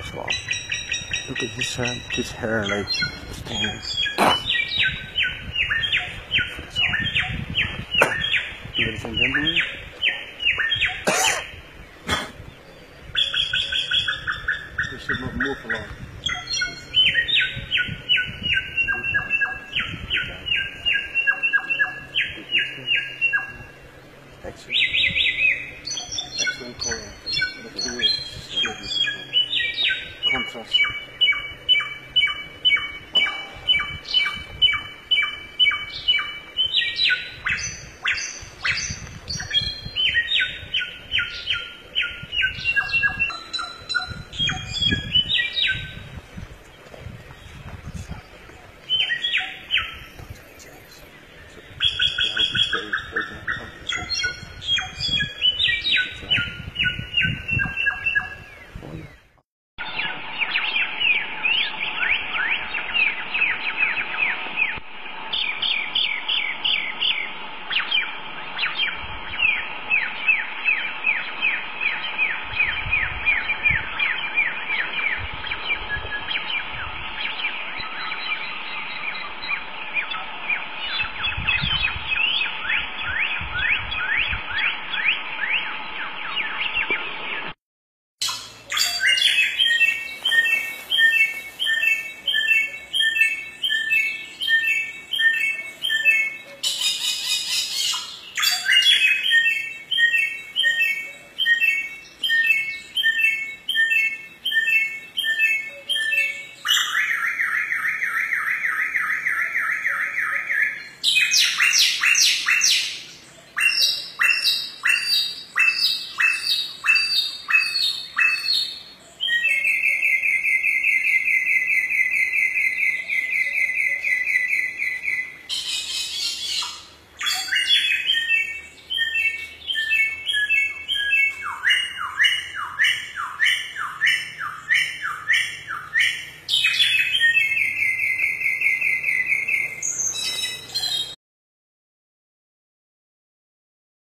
as well. Look at this hair, like standing. Ladies and gentlemen.